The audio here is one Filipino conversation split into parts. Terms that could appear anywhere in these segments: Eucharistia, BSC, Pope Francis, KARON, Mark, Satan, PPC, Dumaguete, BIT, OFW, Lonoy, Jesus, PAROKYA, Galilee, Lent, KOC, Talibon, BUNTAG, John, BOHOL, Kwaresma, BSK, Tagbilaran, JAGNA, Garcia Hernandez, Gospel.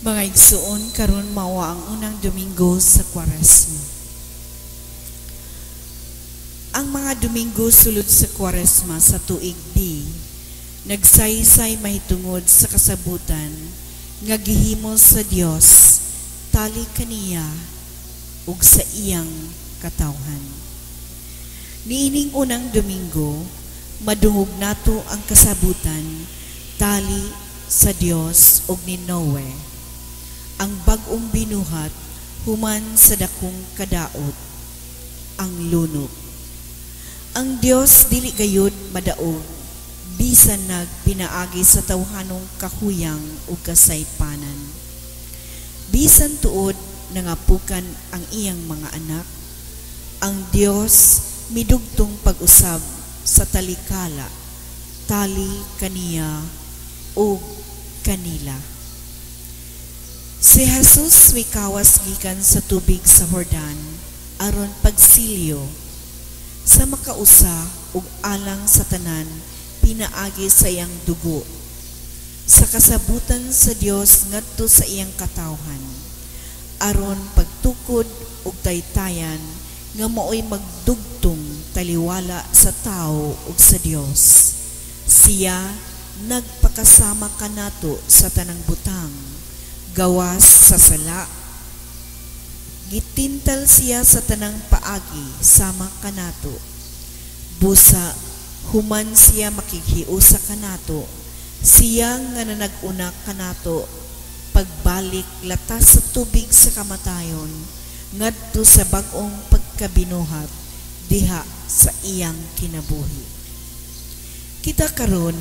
Mga igsoon, karon mao ang unang Domingo sa Kwaresma. Ang mga Domingo sulod sa Kwaresma sa tuig D, nagsaysay mahitungod sa kasabutan nga gihimo sa Dios tali kaniya ug sa iyang katawhan. Niining unang Domingo, madungog nato ang kasabutan tali sa Dios ug ni Noe, ang bag-ong binuhat human sa dakong kadaot, ang lunok. Ang Dios dili gayud madaog, bisan nagpinaagi sa tawhanong kahuyang o kasaypanan. Bisan tuod nangapukan ang iyang mga anak, ang Dios midugtong pag-usab sa talikala, tali kaniya o kanila. Si Jesus mikawas gikan sa tubig sa Jordan aron pagsilyo sa makausa ug alang sa tanan pinaagi sa iyang dugo, sa kasabutan sa Dios ngadto sa iyang katawhan aron pagtukod ug taytayan nga maoy magdugtong taliwala sa tao ug sa Dios. Siya nagpakasama kanato sa tanang butang, gawas sa sala, gitintal siya sa tanang paagi sama kanato, busa human siya makighiusa kanato, siya nga nanaguna kanato pagbalik latas sa tubig sa kamatayon ngadto sa bag-ong pagkabinuhat diha sa iyang kinabuhi. Kita karon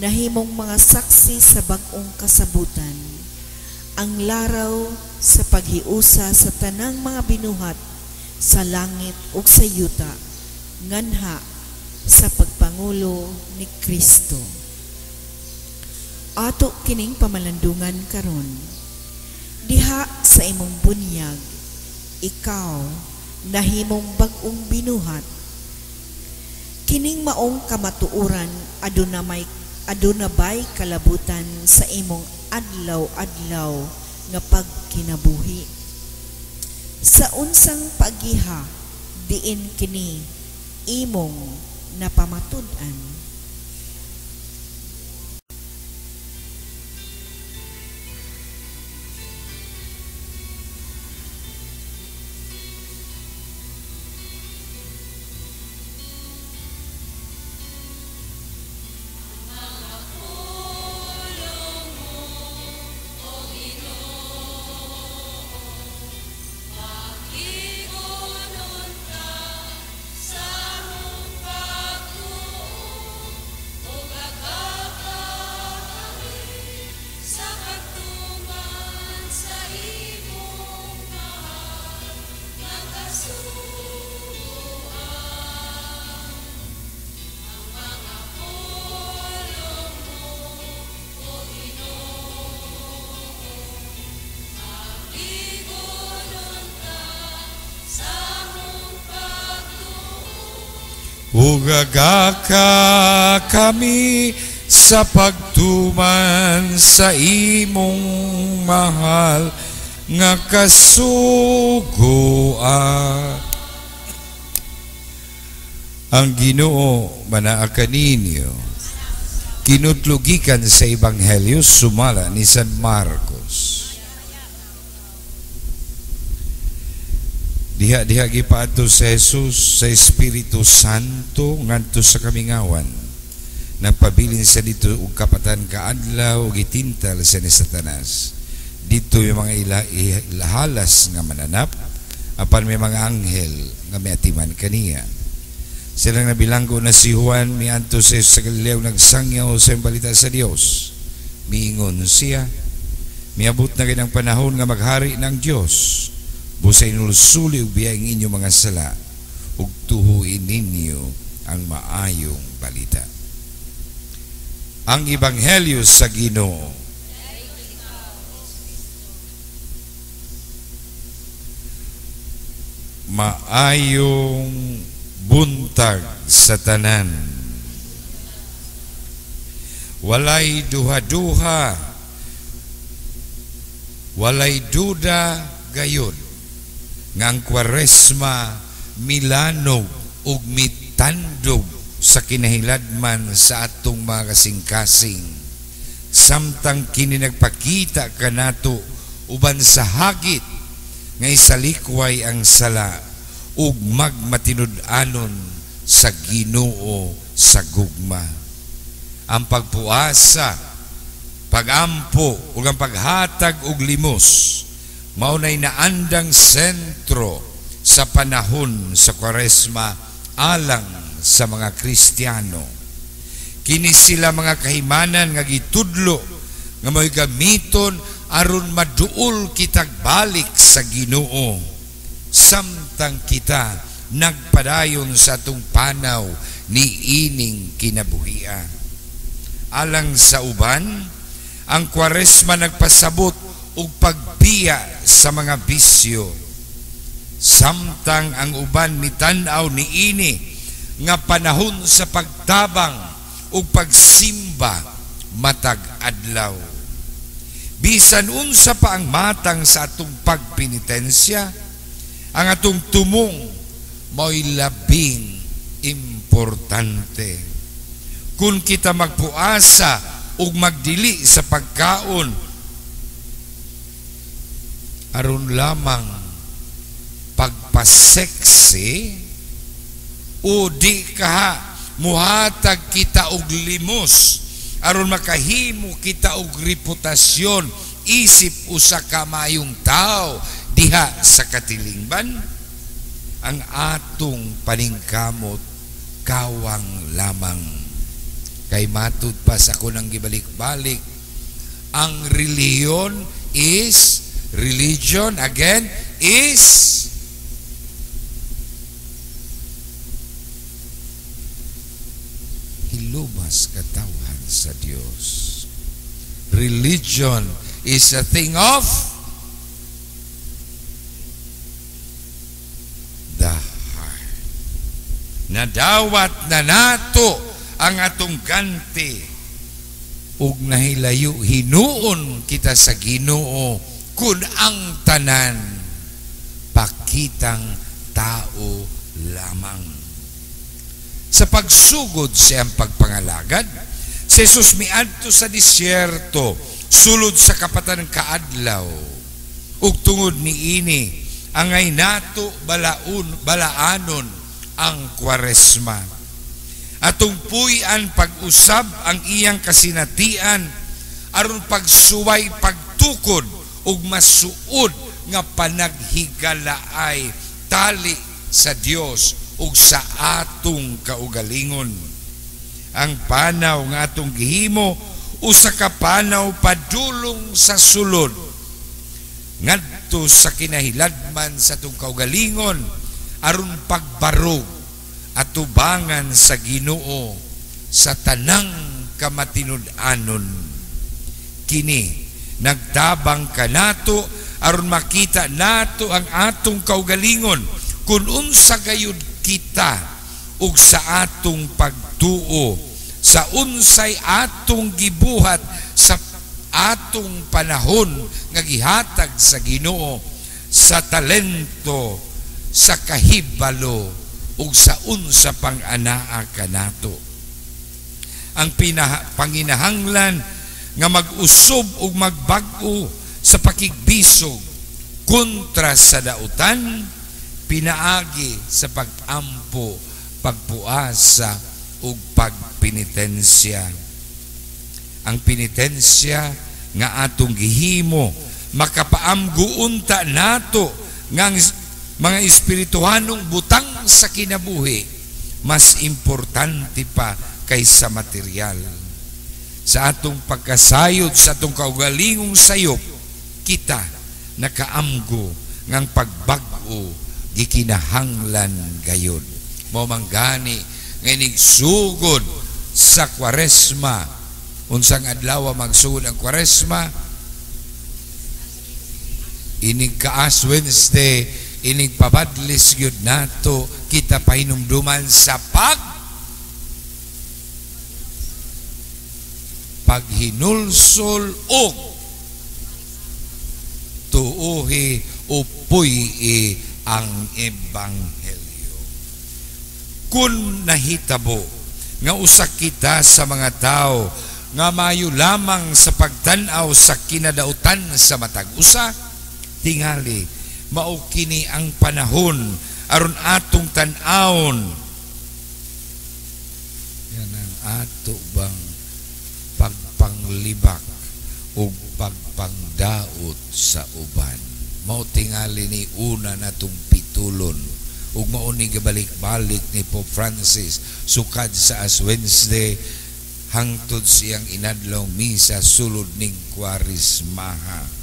nahimong mga saksi sa bag-ong kasabutan, ang laraw sa paghiusa sa tanang mga binuhat sa langit ug sa yuta nganha sa pagpangulo ni Kristo. Ato kining pamalandungan karon. Diha sa imong bunyag, ikaw nahimong bag-ong binuhat. Kining maong kamatuoran adunabay kalabutan sa imong adlaw-adlaw nga pagkinabuhi. Sa unsang pagiha diin kini imong napamatud-an. Ugagaka kami sa pagtuman sa imong mahal nga kasugoan. Ang Ginoo manaa kaninyo kinutlugikan sa Ebanghelyo sumala ni San Marcos. Diha gipaadto sa Jesus sa Espiritu Santo ngadto sa kamingawan, nagpabilin sa dito og kapatan kaadlaw ug gitintal sa ni Satanas. Dito yung mga ilahalas nga mananap apan may mga anghel nga miatiman kaniya. Silang nabilanggo na si Juan miadto sa Jesus sa Galileo, nagsangyaw sa balita sa Dios. Miingon siya, miabot na kinang panahon nga maghari ng Dios. Busa inulusuli ug biyaing inyong mga sala ug tuhuin ninyo ang maayong balita. Ang Ebanghelyo sa Ginoo. Maayong buntag sa tanan. Walay duha-duha Walay duda gayon ngang Kwaresma milanog ug mitandog sa kinahiladman sa atong mga kasing-kasing. Samtang kini nagpakita kanato uban sa hagit nga isalikway ang sala ug magmatinud-anon sa Ginoo sa gugma. Ang pagpuasa, pagampo ug ang paghatag og limos mao nay naandang sentro sa panahon sa Kwaresma alang sa mga Kristiyano. Kini sila mga kahimanan nga gitudlo nga mao'y gamiton aron maduol kitag balik sa Ginoo samtang kita nagpadayon sa atong panaw ni ining kinabuhian. Alang sa uban, ang Kwaresma nagpasabot og pagbiya sa mga bisyo. Samtang ang uban mitanaw ni ini nga panahon sa pagtabang og pagsimba matag adlaw. Bisan unsa pa ang matang sa atong pagpenitensya, ang atong tumong mao'y labing importante. Kung kita magpuasa ug magdili sa pagkaon aron lamang pagpaseksi o di kaha muhatag kita og limos aron makahimo kita og reputasyon isip usa ka maayong tao diha sa katilingban. Ang atong paningkamot kawang lamang. Kay matud pa sa kunang gibalik-balik, ang religion is hilubas katawhan sa Dios. Religion is a thing of the heart. Nadawat na nato ang atong ganti ug nahilayo hinuon kita sa Ginoo kun ang tanan pakitang tao lamang. Sa pagsugod sa ang pagpangalagad, si Jesus miadto sa disyerto sulod sa kapatan kaadlaw ug tungod niini angay nato balaanon ang Kwaresma. Atong puy-an pag-usab ang iyang kasinatian aron pagsuway pagtukod ug masuod nga panaghigalaay tali sa Dios ug sa atong kaugalingon. Ang panaw nga atong gihimo usa ka panaw padulong sa sulod ngadto sa kinahiladman sa atong kaugalingon aron pagbarog at tubangan sa Ginoo sa tanang kamatinud-anon. Kini nagtabang kanato aron makita nato ang atong kaugalingon kun unsa gayud kita ug sa atong pagtuo sa unsay atong gibuhat sa atong panahon nga gihatag sa Ginoo sa talento, sa kahibalo ug sa unsa pang anaa kanato. Ang panginahanglan nga mag-usob ug magbag-o sa pakigbisog kontra sa dautan, pinaagi sa pag-ampo, pagpuasa ug pagpenitensya. Ang penitensya nga atong gihimo makapaamgo unta nato ngang mga espirituhanong butang sa kinabuhi, mas importante pa kaysa material. Sa atong pagkasayod, sa atong kaugalingong sayop, kita nakaamgo ngang pagbag-o gikinahanglan gayon. Mamanggani nga nigsugod sa Kwaresma. Unsang adlaw magsugod ang Kwaresma? Inig kaas Wednesday, inig pabadlis yun nato kita pahinumduman sa paghinulsol o tuuhi upuyi ang ebanghelyo. Kun nahitabo nga usa kita sa mga tao nga mayo lamang sa pagtanaw sa kinadautan sa matag usa, tingali mao kini ang panahon aron atong tan-awon yan ang ato bang pagpanglibak o pagpangdaot sa uban. Mao tingali ni una natong pitulon ug mao ni gabalik-balik ni Pope Francis sukad sa Ash Wednesday hangtod siyang inadlaw misa sulod ning Kwarismaha.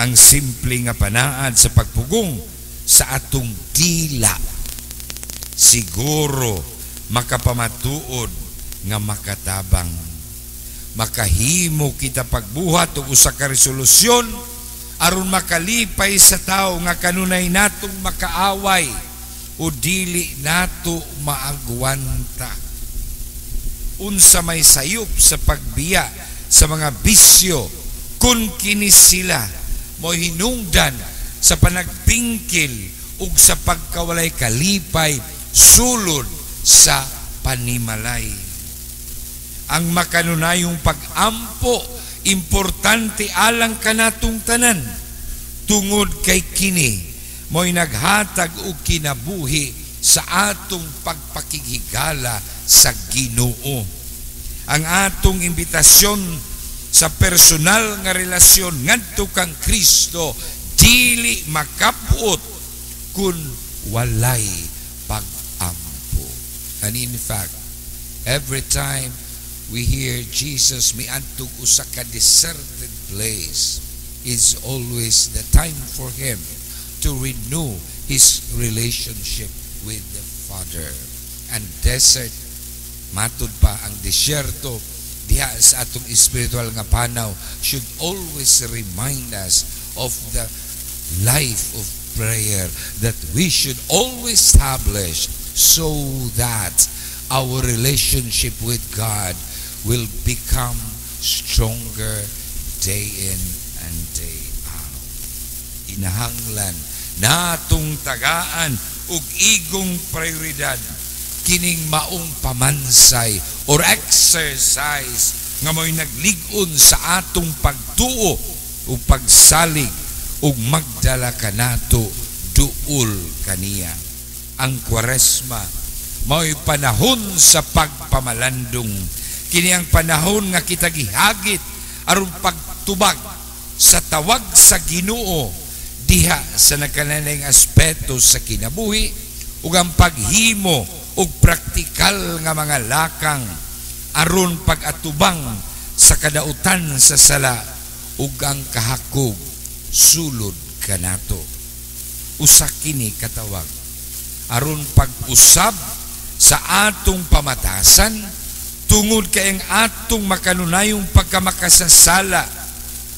Ang simple nga panaad sa pagpugong sa atong dila siguro makapamatuod nga makatabang makahimo kita pagbuhat og usa ka resolusyon aron makalipay sa tawo nga kanunay natong makaaway o dili nato maagwanta. Unsa may sayop sa pagbiya sa mga bisyo kun kini sila mo hinungdan sa panagbingkil ug sa pagkawalay kalipay sulod sa panimalay. Ang makanunayong pagampo importante alang kanatong tanan tungod kay kini mo'y naghatag og kinabuhi sa atong pagpakighigala sa Ginoo. Ang atong imbitasyon sa personal nga relasyon ngadto kang Kristo dili makapuot kun walay pagampo. And in fact, every time we hear Jesus miadtog usa ka deserted place, it's always the time for him to renew his relationship with the Father. And desert matud pa ang disyerto diha sa atong spiritual nga panaw should always remind us of the life of prayer that we should always establish so that our relationship with God will become stronger day in and day out. Inahanglan natong tagaan ug igong prioridad kining maong pamansay or exercise nga mo'y nagligon sa atong pagtuo o pagsalig o magdala ka nato duol kaniya. Ang Kwaresma mo'y panahon sa pagpamalandong, kini ang panahon nga kita gihagit aron pagtubag sa tawag sa Ginoo diha sa nagkanalang aspeto sa kinabuhi ug ang paghimo og praktikal nga mga lakang aron pagatubang sa kadautan sa sala ug ang kahakog sulod kanato. Usa kini katawag aron pag-usab sa atong pamatasan tungod kay ang atong makanunayong pagkamakasasala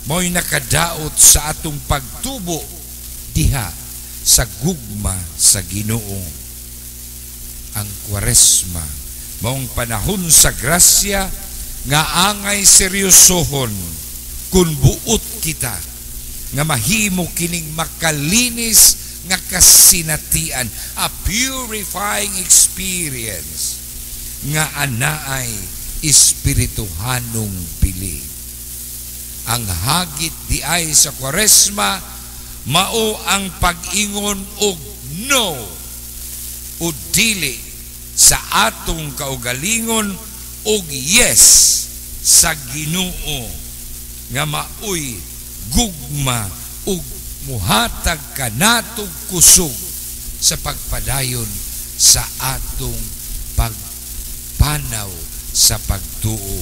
mo'y nakadaot sa atong pagtubo diha sa gugma sa Ginoo. Ang Kwaresma maong panahon sa grasya nga angay seryosohon kun buot kita nga mahimo kining makalinis nga kasinatian, a purifying experience nga anaay espirituhanong pili. Ang hagit diay sa Kwaresma mao ang pag-ingon og no o dili sa atong kaugalingon og yes sa Ginoo nga maoy gugma og muhatag kanatog kusog sa pagpadayon sa atong pagpanaw sa pagtuo.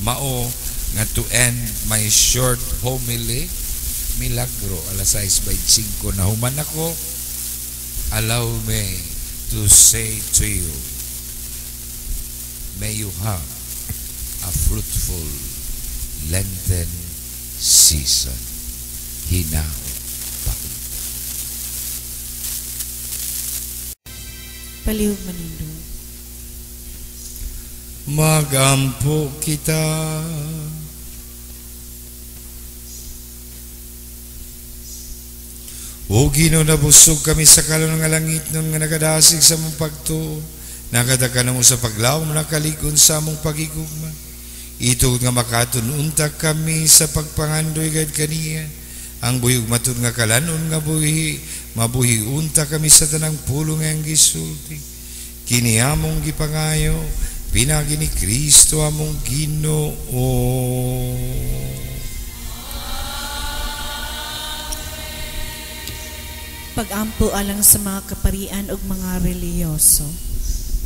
Mao nga to end my short homily milagro alas 6:25 na human ako. Allow me to say to you, may you have a fruitful Lenten season. Hinaw. Paliw manindong. Magampo kita O Ginoo, nabusog kami sa kalon ng langit nung nga nagadasig sa mong pagtuo. Nakadaka na mo sa paglaw mo nakalikon sa mong pagigugma. Ito nga makatununta kami sa pagpangandoy gad kaniya. Ang buyog matun nga kalanon nga buhi, mabuhi unta kami sa tanang pulong ang gisulti. Kini among gipangayo, pinagi ni Kristo among Ginoo. Pagampo alang sa mga kaparian ug mga reliyoso.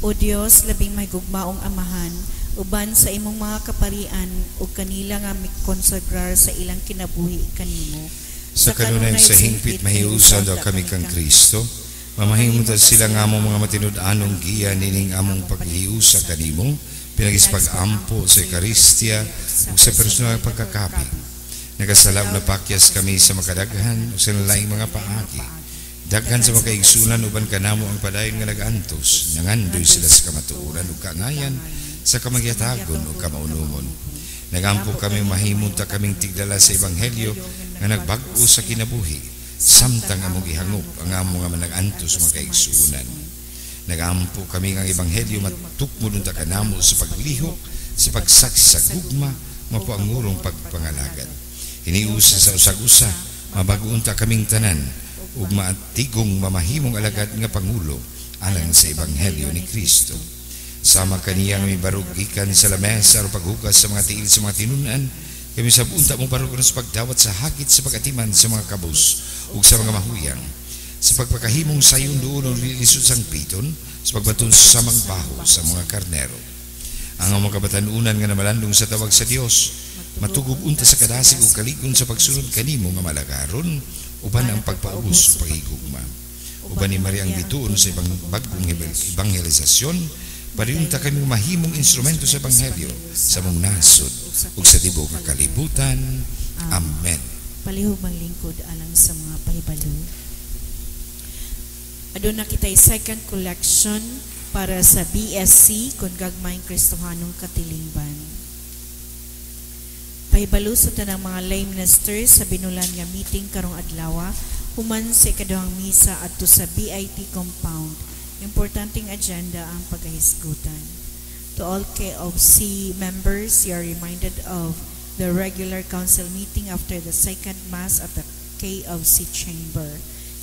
O Dios, labing may gugmaong amahan, uban sa imong mga kaparian ug kanila nga mikonsagrar sa ilang kinabuhi kanimo. Sa kanunay sa hingpit mahiusa daw kami kang Kristo. Mamahimutan sila nga among mga matinud-anong giya nining among paghiusa kanimo, pinagispag-ampo sa Eucharistia ug sa personal pagkakapit. Nagasalab na pakyas kami sa makadaghan ug sa laing mga paagi. Daghan sa makaigsunan uban kanamo ang padayon nga nagantos, nangandoy sila sa kamatuoran ug kangayan sa kamagyatagon ug kamaunumon. Nagampo kami mahimunta kaming tigdala sa ebanghelyo nga nagbag-o sa kinabuhi, samtang among gihangup ang among nga nagantos makaigsunan. Nagampo kami nga ebanghelyo matukmod unta kanamo sa paglihok, sa pagsaksi sa gugma, mapuangurong pagpangalagan. Iniusa sa usag-usa, mabaguunta kaming tanan ug maatigong mamahimong alagad nga pangulo alang sa ebanghelyo ni Kristo. Sama kaniya nga mibarog gikan sa lamesa o paghugas sa mga tiil sa mga tinunan, kami sa bunta mong barog sa pagdawat sa hakit sa pagatiman sa mga kabus ug sa mga mahuyang, sa pagpakahimong sayon doon o lilisod sang piton, sa pagbatun sa mga baho sa mga karnero. Ang mga kabatanunan nga namalandong sa tawag sa Dios, matugob unta sa kadasig ug kaligon sa pagsunod kanimo nga malagaron, uban ang pagpaubos sa pagigugma. Uban ni Maria ang bituon sa ibang bagong evangelisasyon, pariunta kami mahimong instrumento sa ebanghelyo sa mong nasod ug sa tibok nga kalibutan. Amen. Palihog manglingkod alang sa mga pahibalo. Aduna kita'y second collection para sa BSC kung gagmayng Kristohanong katilingban. Pahibalo sa tanang mga lay ministers sa binulan nga meeting karong adlawa, human sa ikaduhang misa adto sa BIT compound. Importanteng agenda ang pagkahisgutan. To all KOC members, you are reminded of the regular council meeting after the second mass at the KOC chamber.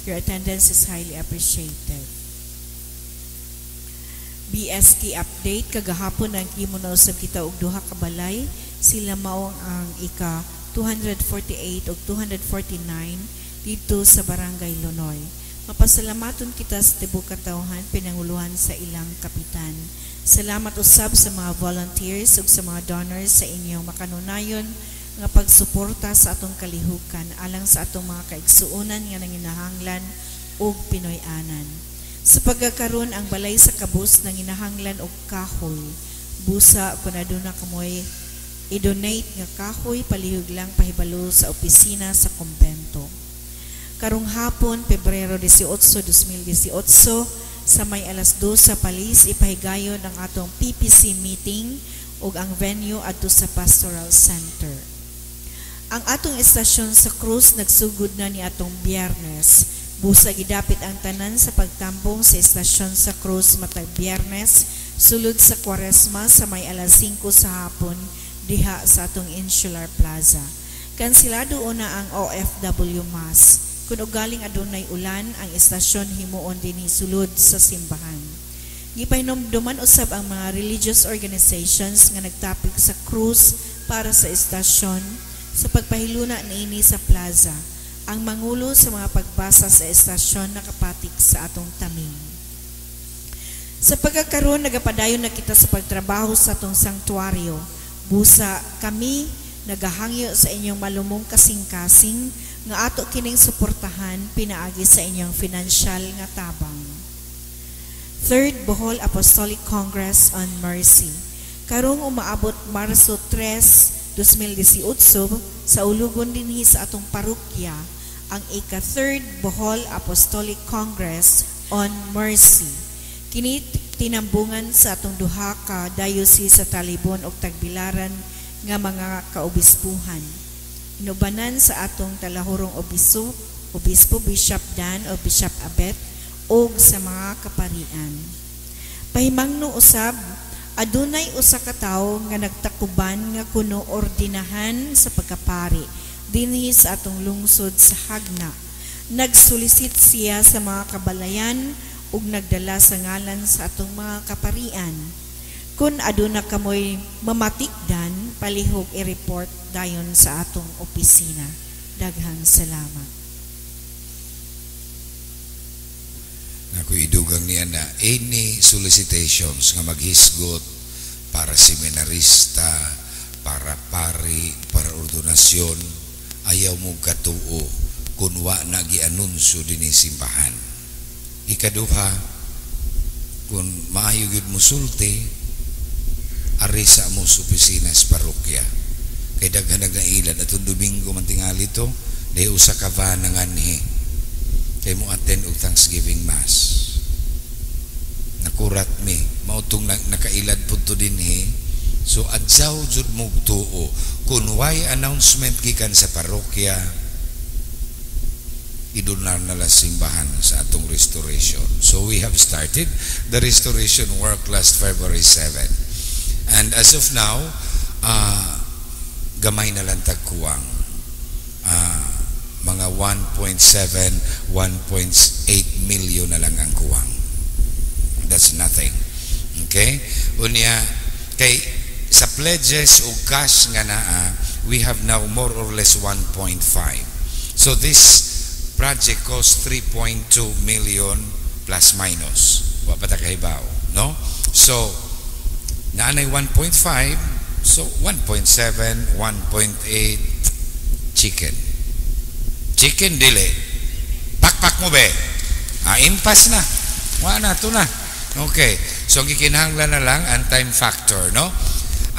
Your attendance is highly appreciated. BSK update kagahapon ang imo na usab kita og duha ka balay. Sila maong ang ika 248 o 249 dito sa Barangay Lonoy. Mapasalamaton kita sa tibuok katawhan pinanguluhan sa ilang kapitan. Salamat usab sa mga volunteers ug sa mga donors sa inyong makanunayon nga pagsuporta sa atong kalihukan alang sa atong mga kaigsuonan nga nanginahanglan ug Pinoy-anan. Sa pagkakaron ang balay sa kabus nanginahanglan og kahoy. Busa kun aduna kamoy i-donate nga kahoy, palihog lang pahibalo sa opisina sa kumbento. Karong hapon, Pebrero 18, 2018, sa may alas 2 sa Palis, ipahigayon ang atong PPC meeting o ang venue adto sa Pastoral Center. Ang atong estasyon sa Cruz nagsugod na ni atong Biyernes. Busa gidapit ang tanan sa pagtambong sa estasyon sa Cruz matag Biyernes, sulod sa Kwaresma sa may alas 5 sa hapon, diha sa atong Insular Plaza. Kansilado una ang OFW Mass. Kung ugaling adunay ulan, ang estasyon himuon dinhi sulod sa simbahan. Gipahinomduman usab ang mga religious organizations nga nagtapik sa krus para sa estasyon sa pagpahiluna niini sa plaza. Ang mangulo sa mga pagbasa sa estasyon nakapatik sa atong tamin. Sa pagkakaroon, nagapadayon na kita sa pagtrabaho sa atong sanktuaryo. Busa kami nagahangyo sa inyong malumong kasing-kasing nga ato kining suportahan pinaagi sa inyong financial nga tabang. Third Bohol Apostolic Congress on Mercy. Karong umaabot Marso 3, 2018 sa ulugon dinhi sa atong parokya ang ika-third Bohol Apostolic Congress on Mercy. Kinit tinambungan sa atong duha ka diocese sa Talibon o Tagbilaran nga mga kaobispuhan. Inubanan sa atong talahurong obiso Obispo Bishop Dan o Bishop Abet o sa mga kaparian. Pahimang no usab, adunay usa ka tawo nga nagtakuban nga kuno ordinahan sa pagkapari dinhi sa atong lungsod sa Jagna. Nagsulisit siya sa mga kabalayan ug nagdala sa ngalan sa atong mga kaparian. Kun aduna kamoy mamatikdan, palihog i-report dayon sa atong opisina. Daghang salamat. Ako idugang niya na any solicitations nga maghisgot para seminarista, para pari, para ordinasyon, ayaw mo katuo kun wa na gianunsyo dinhi simbahan. Ikaduha, kun maayo gyud mo sulti, ari sa among opisines parokya. Kay daghan nga ilan atong Domingo man tingali to, day usa ka van nga anhi. Kay mo attend og Thanksgiving Mass. Nakurat mi, mao tong nakailad pud to dinhi. So adsaw jud mo tuo kun way announcement gikan sa parokya, idunar na la simbahan sa atong restoration. So we have started the restoration work last February 7. And as of now, gamay na lang tagkuwang. Mga 1.7, 1.8 million na lang ang kuwang. That's nothing. Okay? Unya, kay sa pledges o cash nga naa, we have now more or less 1.5. So this project costs 3.2 million plus minus. Wapatakahibaw. No? So, naanay 1.5, so 1.7, 1.8, chicken. Chicken dili. Pakpak mo be. Impas na. Wala na, ito na. Okay. So, ang kikinahanglan na lang ang time factor, no?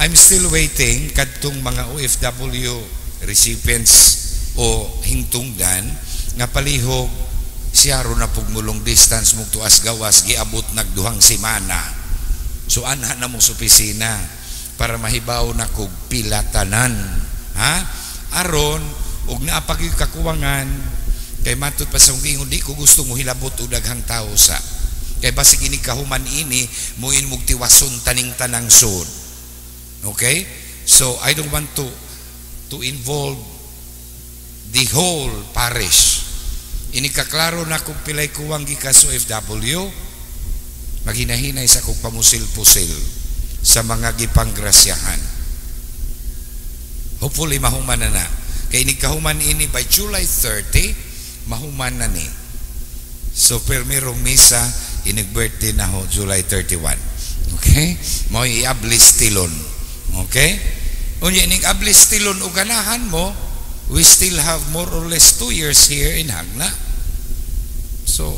I'm still waiting kadtong mga OFW recipients o hingtungdan nga palihog siya ro na pugmulong distance mugtuas gawas giabot nagduhang semana. So anha na mong supisina para mahibaw na kog pilatanan, ha? Aron og naapag kakuwangan kay matud pa sa ingon di ko gusto mo hilabot og daghang tao sa kay basig ini kahuman ini muin mog tiwason taning tanang sud. Okay? So I don't want to involve the whole parish. Ini kaklaro na kog pilay kuwang gikas OFW. Maginahinay sa kong pamusil-pusil sa mga gipanggrasyahan. Hopefully, mahuman na na. Kaya nikahuman ini by July 30, mahuman na ni. So, permirong misa, inig-birthday na ho, July 31. Okay? Mo i-ablis tilon. Okay? Unya, inig-ablis tilon o ganahan mo, we still have more or less 2 years here in Jagna. So,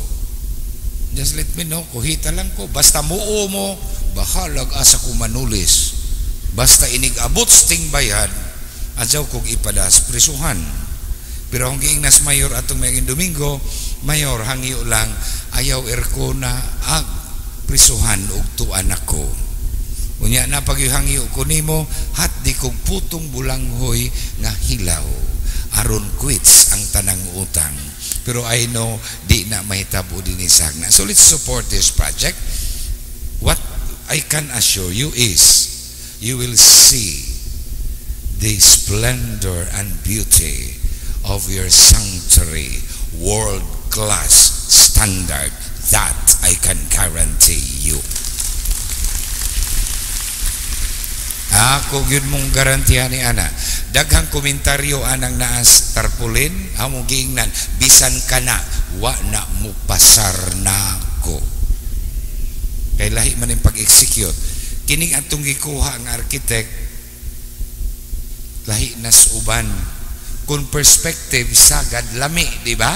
just let me know, kuhita lang ko. Basta muo mo, bahalag asa ko manulis. Basta inig-abot sting bayan, adyaw kong ipadas prisuhan. Pero ang giingnas mayor atong mayaging Domingo, mayor, hangyo lang, ayaw erko na ag prisuhan og tuan ako. Unya na pagyuhangyo ko nimo, hat di kong putong bulanghoy nga hilaw. Aron quits ang tanang utang. Pero I know, di na may tabo din isagna. So let's support this project. What I can assure you is, you will see the splendor and beauty of your sanctuary, world-class standard. That I can guarantee you. Ako yun mong garantiya ni ana. Daghang komentaryo anang naas tarpulin, among giingnan, bisan ka na, wa na mo pasar na ko. Kay lahi man yung pag-execute. Kining atong gikuha ang architect, lahi nas uban. Kung perspective, sagad lami, di ba?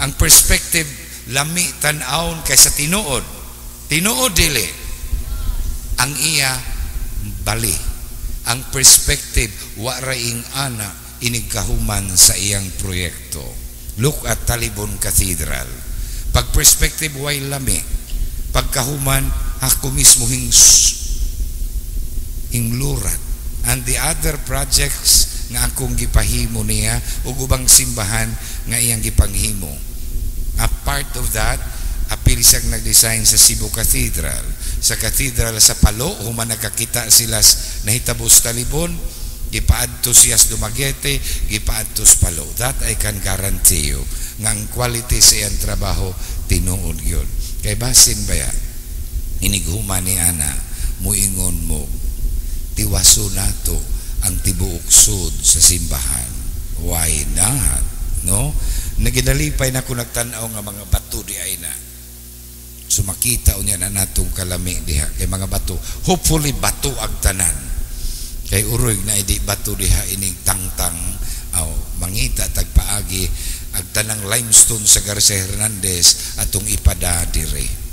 Ang perspective, lami tanawon kaysa tinuod. Tinuod dili. Ang iya, bali. Ang perspective, waraing ana inigkahuman sa iyang proyekto. Look at Talibon Cathedral. Pag perspective, way lami. Pagkahuman, ako mismo hinglurat. And the other projects nga akong gipahimo niya o ubang simbahan nga iyang gipanghimo. A part of that, apil siyang nag-design sa Cebu Cathedral. Sa Cathedral sa Palo, human nakakita sila nahitabos talibon, gipaadto siyas Dumaguete, gipaadtos Palo. That I can guarantee you. Ngang quality sa iyang trabaho, tinuod yun. Kay basin ba yan? Inighuman ni Ana, muingon mo, tiwaso na to ang tibuuksod sa simbahan. Why not? No? Naginalipay na kung nagtanaw nga mga bato di ay na. Sumakita unya na natong kalami diha kay mga bato. Hopefully bato ang tanan. Kay uroy na di bato diha ining tangtang aw mangita tagpaagi ang tanang limestone sa Garcia Hernandez atong ipada dire.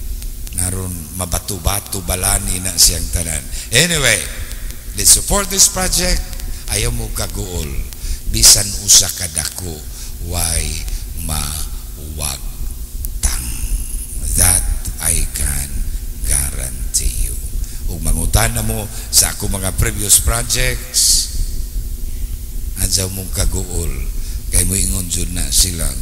Naron mabato-bato balani na siyang tanan. Anyway, let's support this project. Ayaw mo kaguol bisan usa ka dako way mawagtang. That I can guarantee you. Ug mangutana mo sa ako mga previous projects, adyaw mong kaguol kay moingon jud na silang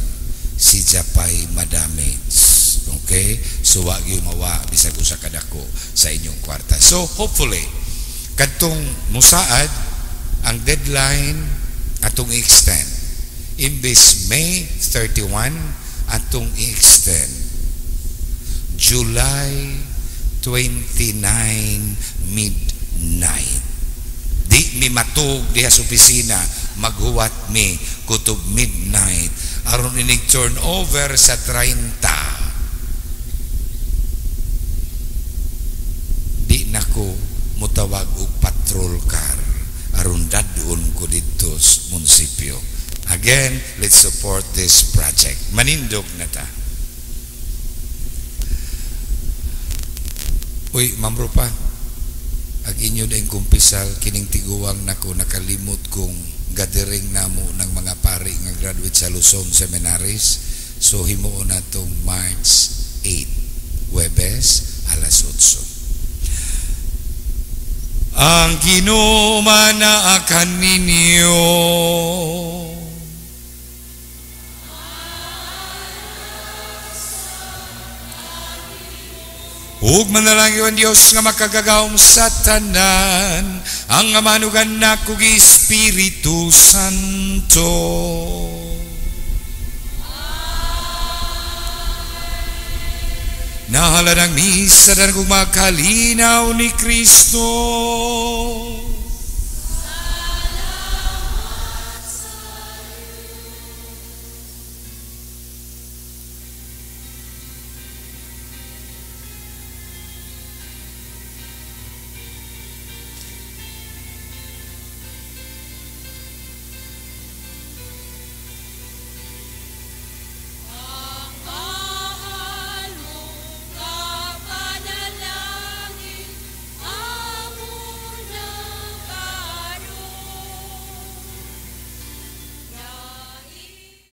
si Japay madamage. Okay? So wag yung mawa bisag usa ka dako sa inyong kwarta. So hopefully kadtong musaad ang deadline atong i-extend. Imbes May 31 atong i-extend July 29 midnight. Di mi matug diha sa opisina, maghuwat mi kutob midnight aron inig turn over sa 30. Di nako mutawag og patrol car aron dadun ko dito sa munisipyo. Again, let's support this project. Manindog na ta. Uy, Ma'am Rupa, ag inyo din kumpisal, kining tiguang nako nakalimot kong gathering namo ng mga pari nga graduate sa Luzon Seminaries. So himuon na itong March 8, Huwebes, alas 8. Ang Ginoo manaakan ninyo. Huwag manalangin ang Diyos nga makagagawang sa tanan, ang amanugan na kung Espiritu Santo. Nahala ng misa na kung makalinaw ni Kristo.